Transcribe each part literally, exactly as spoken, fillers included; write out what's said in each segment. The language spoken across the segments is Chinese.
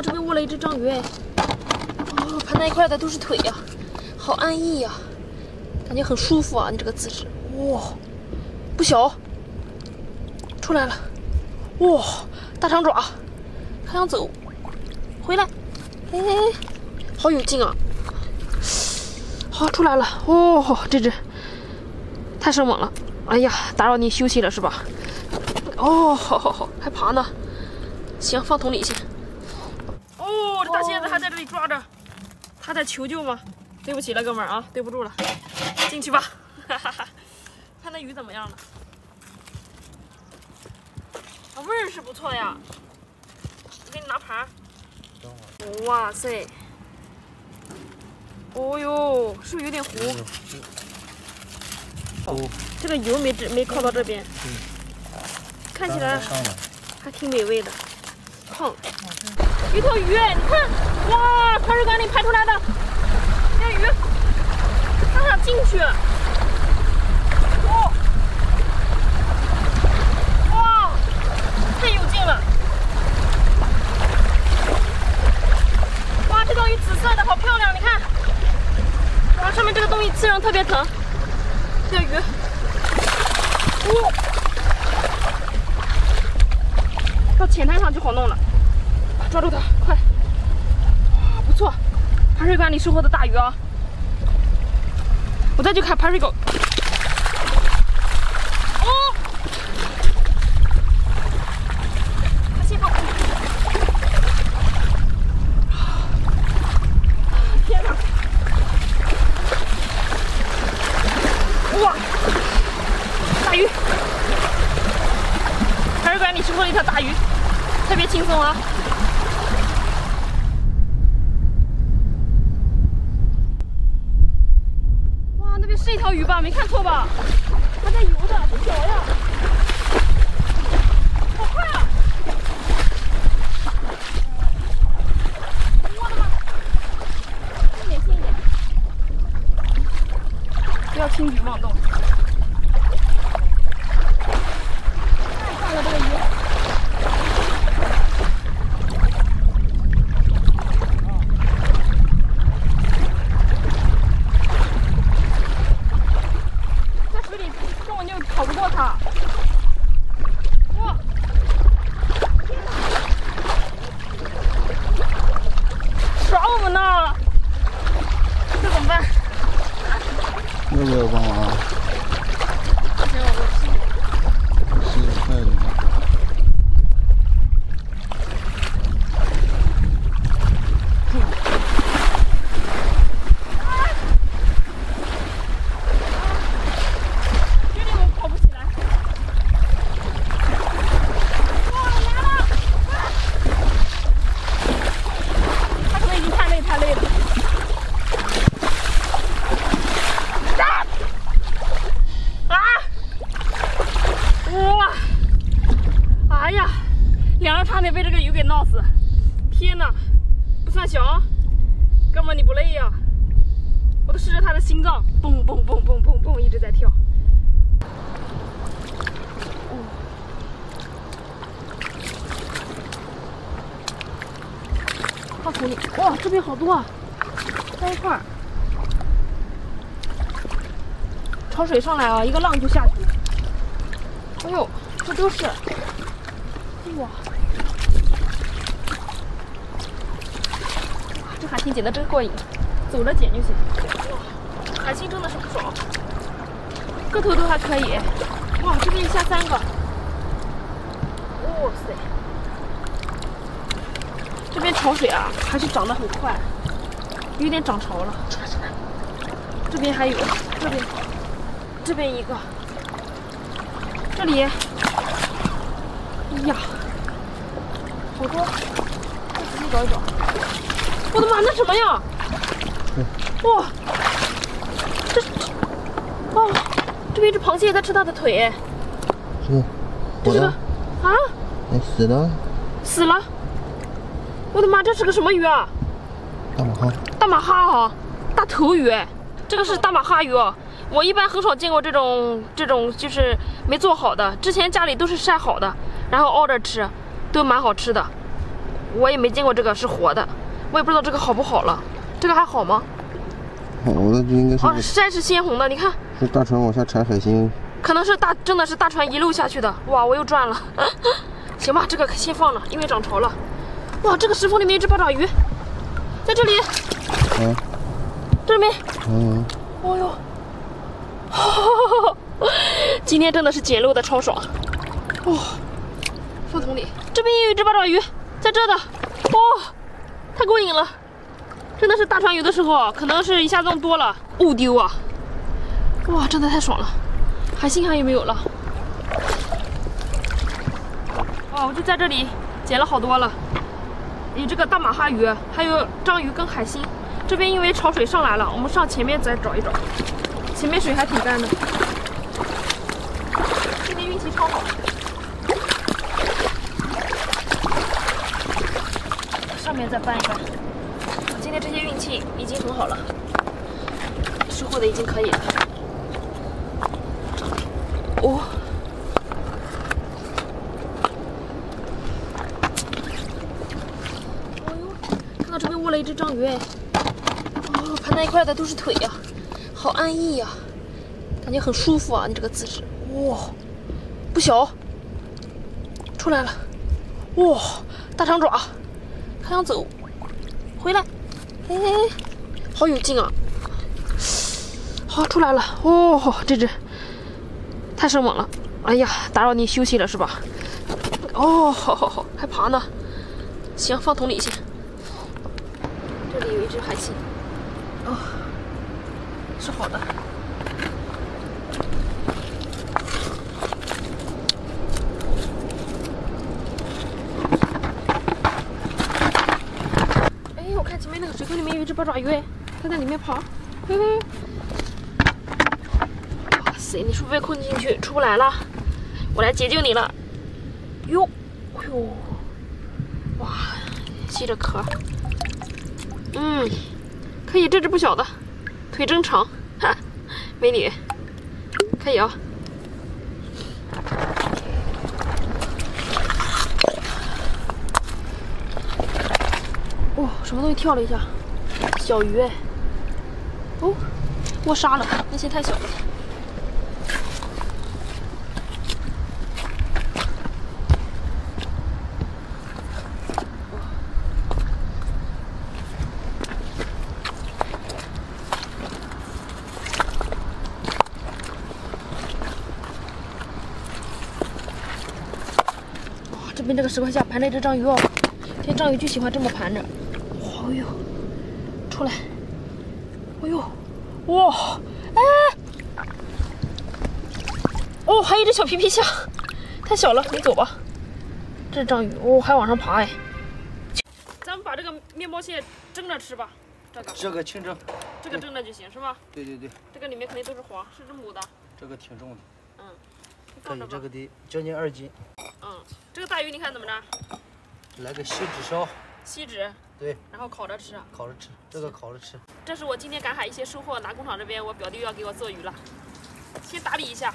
看这边卧了一只章鱼哎，哦，盘在一块的都是腿呀、啊，好安逸呀、啊，感觉很舒服啊！你这个姿势，哇、哦，不小，出来了，哇、哦，大长爪，还想走，回来，哎哎哎，好有劲啊！好，出来了，哦，这只太生猛了，哎呀，打扰你休息了是吧？哦，好好好，还爬呢。 行，放桶里去。哦，这大蝎子还在这里抓着，他在求救吗？对不起了，哥们儿啊，对不住了，进去吧。哈哈哈，看那鱼怎么样了？啊，味儿是不错呀。我给你拿盘。等会儿。哇塞！哦呦，是不是有点糊？哦。这个油没没靠到这边。嗯。看起来还挺美味的。 碰，一头鱼，你看，哇，矿石缸里排出来的那鱼，它想进去，哦，哇，太有劲了，哇，这条鱼紫色的好漂亮，你看，哇，上面这个东西刺上特别疼，这条鱼，哦。 到浅滩上就好弄了，抓住它，快！啊，不错，排水管里收获的大鱼啊！我再去看排水口。哦，发现好！天哪！哇，大鱼！ 排水管里收获了一条大鱼，特别轻松啊！哇，那边是一条鱼吧？没看错吧？它在游的，不小呀！好快啊！我的妈！轻一点，轻一点，不要轻举妄动。 哇，这边好多啊，在一块儿，潮水上来啊，一个浪就下去了。哎呦，这都是，哇，这海星捡的真过瘾，走着捡就行。哇，海星真的是不少，个头都还可以。哇，这边一下三个，哇塞！ 这边潮水啊，还是涨得很快，有点涨潮了。这边还有，这边，这边一个，这里，哎呀，好多，再仔细找一找。我的妈，那什么呀？哇，这，哇，这边一只螃蟹在吃它的腿。是，这是个，啊？哎，死了。死了。 我的妈，这是个什么鱼啊？大马哈。大马哈啊，大头鱼，这个是大马哈鱼哦。我一般很少见过这种这种，就是没做好的。之前家里都是晒好的，然后熬着吃，都蛮好吃的。我也没见过这个是活的，我也不知道这个好不好了。这个还好吗？好的，就应该是。哦，山是鲜红的，你看。是大船往下缠海星。可能是大，真的是大船一路下去的。哇，我又赚了。行吧，这个先放了，因为涨潮了。哇，这个石缝里面一只八爪鱼，在这里。嗯、啊。这边。嗯。哦呦。哦，今天真的是捡漏的超爽。哦。 放桶里，这边也有一只八爪鱼，在这的，哦，太过瘾了，真的是大船游的时候，可能是一下弄多了，误丢啊，哇，真的太爽了，海星还有没有了？哦，我就在这里捡了好多了，有这个大马哈鱼，还有章鱼跟海星。这边因为潮水上来了，我们上前面再找一找，前面水还挺干的，今天运气超好。 上面再搬一搬，今天这些运气已经很好了，收获的已经可以了。哦，哦呦，看到这边窝了一只章鱼哎，哦，盘在一块的都是腿呀、啊，好安逸呀、啊，感觉很舒服啊，你这个姿势，哇、哦，不小，出来了，哇、哦，大长爪。 他想走，回来，哎，好有劲啊！好，出来了，哦，这只太生猛了，哎呀，打扰你休息了是吧？哦，好好好，还爬呢，行，放桶里先。这里有一只海星，哦，是好的。 八爪鱼，它在里面跑，嘿嘿！哇塞，你是不是被困进去出不来了？我来解救你了！哟，哎呦，哇，吸着壳，嗯，可以，这只不小的，腿真长，哈，美女，可以啊！哦，什么东西跳了一下？ 小鱼哎，哦，我杀了，那些太小了。哇，这边这个石块下盘着一只章鱼哦，这章鱼就喜欢这么盘着。哇哟！ 出来！哎呦，哇，哎，哦，还有一只小皮皮虾，太小了，你走吧。这是章鱼，哦，还往上爬哎。咱们把这个面包蟹蒸着吃吧，这个这个清蒸，这个蒸着就行是吧？对对对。这个里面肯定都是黄，是只母的。这个挺重的。嗯。可以，这个得将近二斤。嗯，这个大鱼你看怎么着？来个锡纸烧。锡纸。 对，然后烤着吃，烤着吃，这个烤着吃。这是我今天赶海一些收获，拿工厂这边我表弟要给我做鱼了，先打理一下。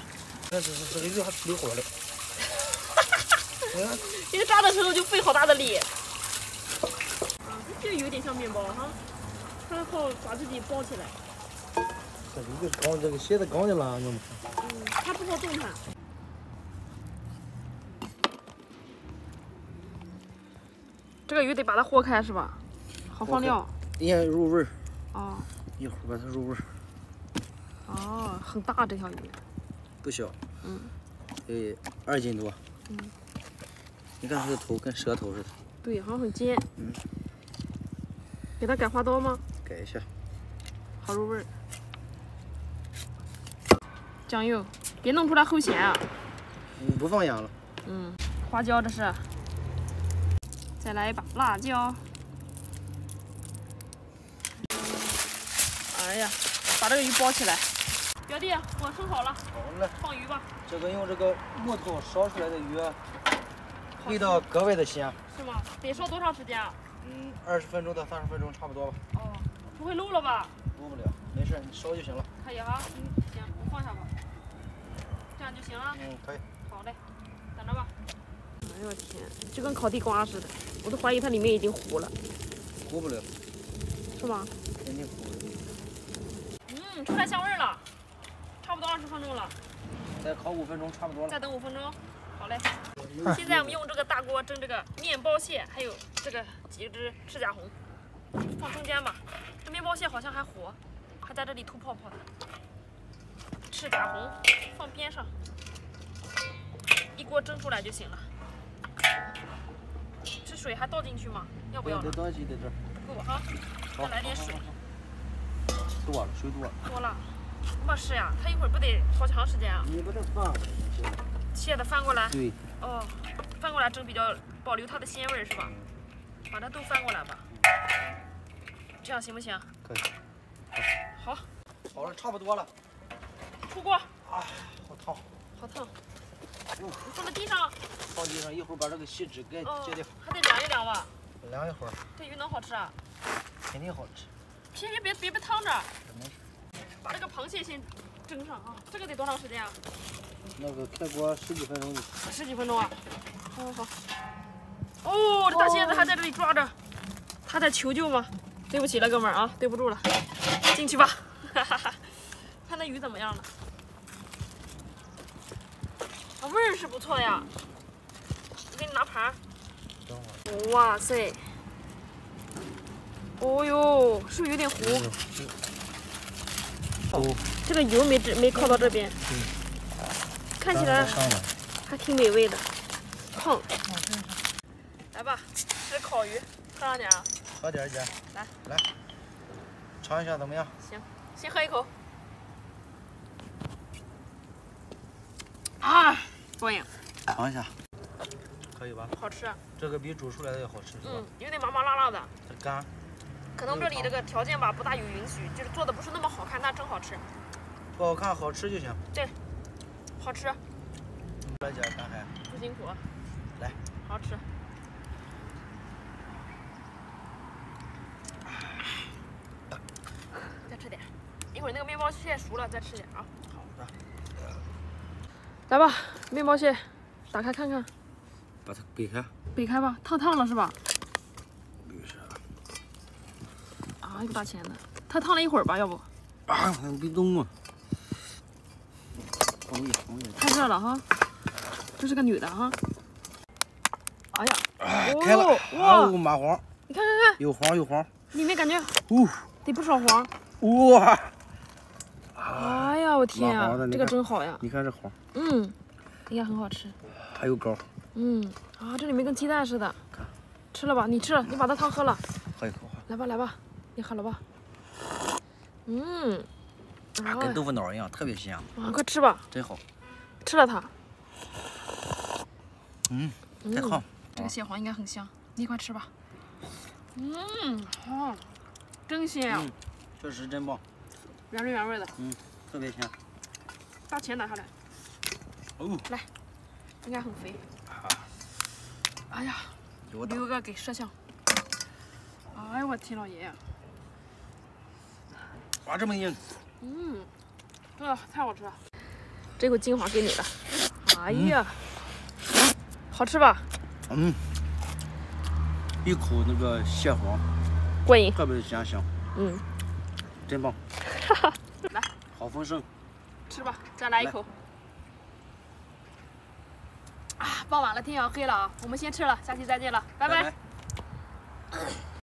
这这这个鱼还没火了。嗯，这个炸的时候就费好大的力。啊，这就有点像面包哈，然后把自己包起来。这鱼是刚，这个蟹子刚的了，你们看。嗯，它不好动弹。 这个鱼得把它豁开是吧？好放料。也入味儿。哦。一会儿把它入味儿。哦，很大这条鱼。不小。嗯。得二斤多。嗯。你看它的头跟舌头似的。对，好像很尖。嗯。给它改花刀吗？改一下。好入味儿。酱油，别弄出来齁咸啊。嗯，不放盐了。嗯。花椒这是。 再来一把辣椒。哎呀，把这个鱼包起来。表弟，我收好了。好嘞。放鱼吧。这个用这个木头烧出来的鱼，味道格外的鲜。是吗？得烧多长时间啊？嗯，二十分钟到三十分钟差不多吧。哦，不会漏了吧？漏不了，没事，你烧就行了。可以哈，嗯，行，我放下吧。这样就行了。嗯，可以。好嘞，等着吧。哎呦我天，就跟烤地瓜似的。我都怀疑它里面已经糊了。糊不了。是吗？肯定糊了。嗯，出来香味了，差不多二十分钟了。再烤五分钟，差不多了。再等五分钟。好嘞。哎、现在我们用这个大锅蒸这个面包蟹，还有这个几只赤甲红，放中间吧。这面包蟹好像还活，还在这里吐泡泡的。赤甲红放边上，一锅蒸出来就行了。 这水还倒进去吗？要不要了？倒进去这儿。不够哈，再来点水。多了，水多了。多了，没事呀，它一会儿不得好长时间啊。你不能放了。蟹的翻过来。对。哦，翻过来蒸比较保留它的鲜味是吧？把它都翻过来吧。这样行不行？可以。好。好了，差不多了。出锅。哎，好烫。好烫。 你放在地上，放地上，一会儿把这个锡纸盖揭掉，还得凉一凉吧。凉一会儿。这鱼能好吃啊？肯定好吃。别别别别别烫着。没事。把这个螃蟹先蒸上啊，这个得多长时间啊？那个开锅十几分钟。十几分钟啊？好好好。哦，这大蝎子还在这里抓着，它在求救吗？对不起了，哥们儿啊，对不住了，进去吧。哈哈哈。看那鱼怎么样了？ 味儿是不错呀，我给你拿盘。等会儿。哇塞！哦呦，是不是有点糊？哦。这个油没没靠到这边。嗯。看起来还挺美味的。烫。来吧，这烤鱼，喝上点啊。喝点姐。来。来。尝一下怎么样？行，先喝一口。啊！ 过瘾，尝一下，可以吧？好吃，这个比煮出来的要好吃，嗯，有点麻麻辣辣的。这干，可能这里这个条件吧不大有允许，就是做的不是那么好看，但真好吃。不好看，好吃就行。对，好吃。来姐，干海。不辛苦。来，好吃。再吃点，一会儿那个面包蟹熟了再吃点啊。好的。 来吧，面包蟹，打开看看。把它掰开。掰开吧，烫烫了是吧？没事。啊，一个大钳子，它烫了一会儿吧，要不？啊，别动啊！太热了哈，这是个女的哈。哎呀，哦、开了！哇，蚂蟥！你看看看，有黄有黄，里面感觉，哦，得不少黄。哇！ 哎呀，我天啊，这个真好呀！你看这黄，嗯，应该很好吃。还有膏，嗯，啊，这里面跟鸡蛋似的。看，吃了吧，你吃了，你把它汤喝了。喝一口。来吧，来吧，你喝了吧。嗯，啊，跟豆腐脑一样，特别香。啊，快吃吧。真好。吃了它。嗯，太好。这个蟹黄应该很香，你快吃吧。嗯，好，真鲜啊！确实真棒。 原汁原味的，嗯，特别香。大钳拿下来，哦，来，应该很肥。啊、哎呀，留个给摄像。哎呦我天老爷！哇，这么硬。嗯，这个太好吃了。这口金黄给你了。哎呀，嗯、好吃吧？嗯，一口那个蟹黄，过瘾，特别香香。嗯，真棒。 来，好丰盛，吃吧，再来一口。啊，傍晚了，天要黑了啊，我们先吃了，下期再见了，拜拜。拜拜